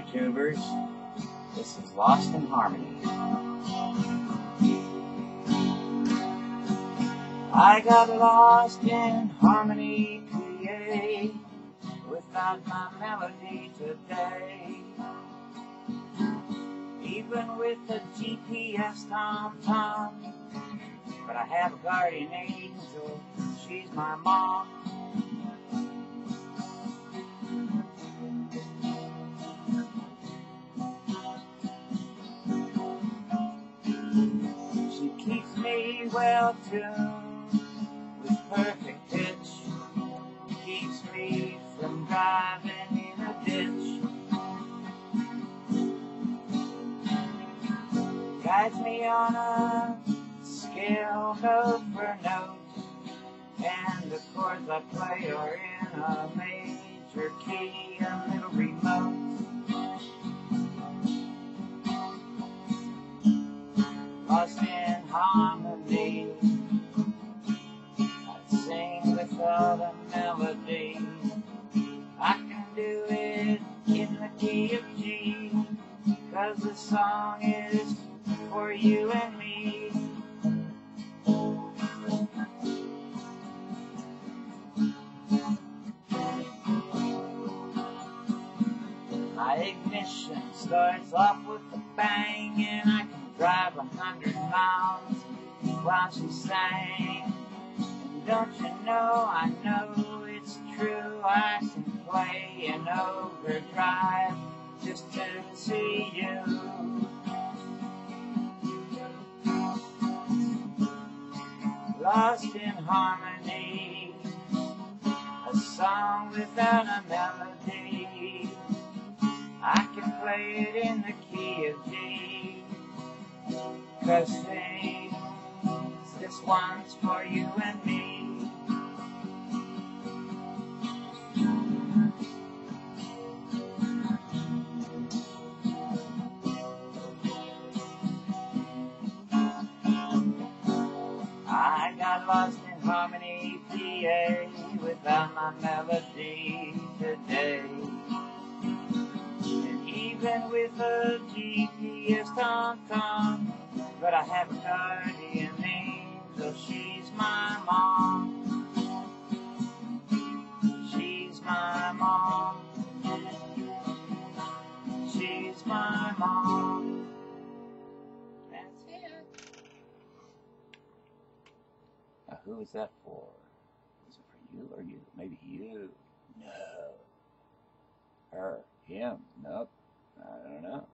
YouTubers. This is Lost in Harmony. I got lost in harmony, PA, without my melody today. Even with the GPS Tom-Tom, but I have a guardian angel, she's my mom. She keeps me well tuned with perfect pitch, keeps me from driving in a ditch, guides me on a scale note for note, and the chords I play are in a major key, a little remote. Lost in harmony, I sing without a melody. I can do it in the key of G, 'cause the song is for you and me. My ignition starts off with a bang, and I can drive 100 miles while she sang. And don't you know, I know it's true, I can play an overdrive just to see you. Lost in harmony, a song without a melody. I can play it in the key of G, 'cause this one's for you and me. I got lost in harmony, PA, without my melody today. And even with a GPS Tom-Tom, but I have a guardian angel, she's my mom. She's my mom. She's my mom. That's it. Who is that for? Is it for you or you? Maybe you? No. Her? Him? Nope. I don't know.